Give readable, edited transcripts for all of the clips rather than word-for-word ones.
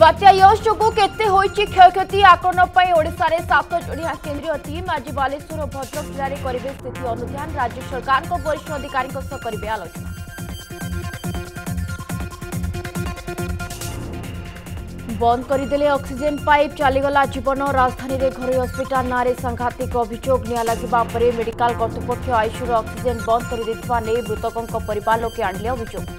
बात्या यश जो केते क्षयक्षति आकलन ओडिशा रे 7 जणिया केंद्रीय टीम आज बालेश्वर और भद्रक जिले में करेंगे स्थिति अनुध्यान। राज्य सरकार को वरिष्ठ अधिकारी करेंगे आलोचना। बंद करदे ऑक्सीजन पाइप चलीगला जीवन। राजधानी रे घर हस्पिटाल ना सांघातिक अभियोग निया लगवा मेडिकल कर्तृपक्ष आईसीयू ऑक्सीजन बंद कर मृतकों परिवार लोके आणले अभियोग।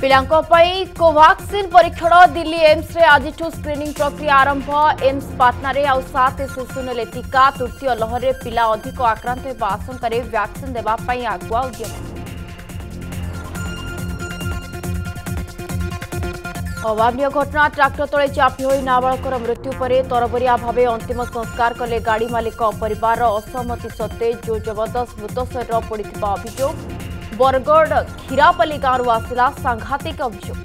पिलांको पई कोवाक्सिन परीक्षण दिल्ली एम्स रे आज स्क्रीनिंग प्रक्रिया आरंभ। एम्स पाटना रे आउ 7 शिशु ने टीका। तृतीय लहर में पिला अधिक आक्रांत होगा आशंकर वैक्सीन देवा पई आगुआ उद्यम। अभावनीय घटना ट्राक्टर तले चापी होई नाबालकर मृत्यु पर तरबरिया भाव अंतिम संस्कार कले गाड़ी मालिक परिवार। असहमति सत्वे जो जबरदस्त मृत शरीर पड़ी अभियोग। बरगड़ खीरापल्ली गांव आसला सांघातिक अभियोग।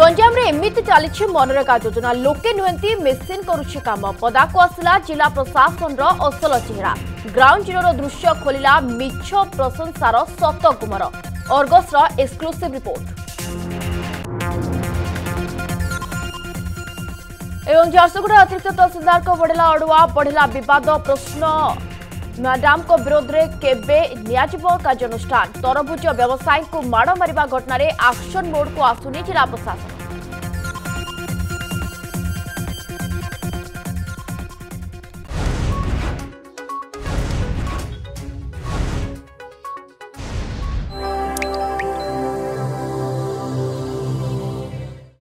गंजाम रे एमती चली मनरेगा योजना। लोके नुहति मेसीन करुचे काम। पदाकू आसला जिला प्रशासन असल चेहरा। ग्राउंड जीरो दृश्य खोलिला मिछ प्रशंसार सत गुमर। Argus exclusive report. एवं झारसुगुड़ा अतिरिक्त तहसीलदार को बढ़ला अड़ुआ। बढ़ला विवाद। प्रश्न मैडम को विरोध में केबे नियाजिबो कार्यानुष्ठान। तरबुज व्यवसायी को माड़ मारिबा घटना रे एक्शन मोड को आसुनी जिला प्रशासन।